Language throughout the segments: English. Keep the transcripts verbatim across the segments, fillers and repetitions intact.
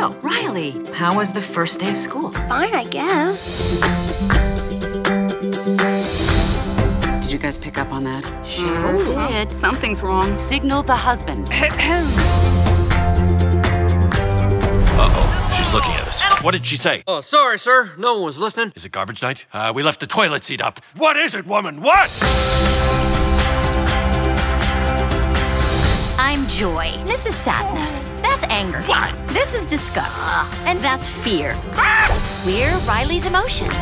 So, Riley, how was the first day of school? Fine, I guess. Did you guys pick up on that? Sure did. Something's wrong. Signal the husband. Uh-oh, she's looking at us. What did she say? Oh, sorry, sir. No one was listening. Is it garbage night? Uh, we left the toilet seat up. What is it, woman? What? I'm Joy. This is Sadness. That's Anger. What? This is Disgust. Ugh. And that's Fear. Ah! We're Riley's emotions.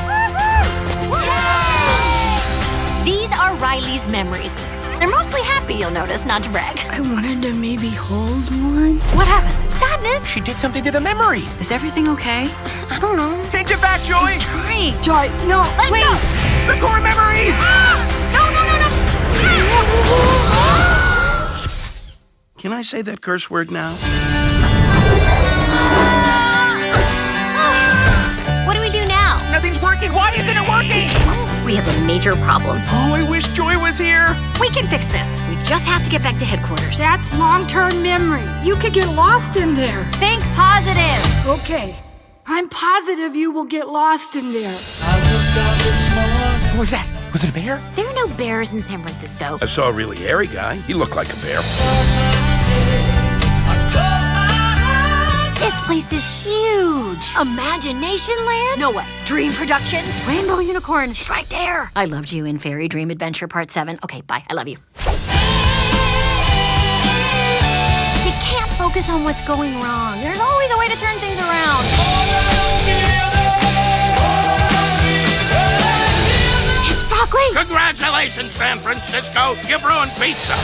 These are Riley's memories. They're mostly happy, you'll notice, not to brag. I wanted to maybe hold one. What happened? Sadness? She did something to the memory. Is everything okay? I don't know. Take it back, Joy! I'm trying. Joy, no, Let wait! Go. The core memories! Ah! No, no, no, no! Ah! Can I say that curse word now? What do we do now? Nothing's working. Why isn't it working? We have a major problem. Oh, I wish Joy was here. We can fix this. We just have to get back to headquarters. That's long-term memory. You could get lost in there. Think positive. Okay. I'm positive you will get lost in there. I looked out this morning. What was that? Was it a bear? There are no bears in San Francisco. I saw a really hairy guy. He looked like a bear. This place is huge. Imagination land? No way. Dream Productions? Rainbow Unicorn. She's right there. I loved you in Fairy Dream Adventure Part seven. Okay, bye. I love you. They can't focus on what's going wrong. There's always a way to turn things around. It's broccoli. Congratulations, San Francisco. You've ruined pizza.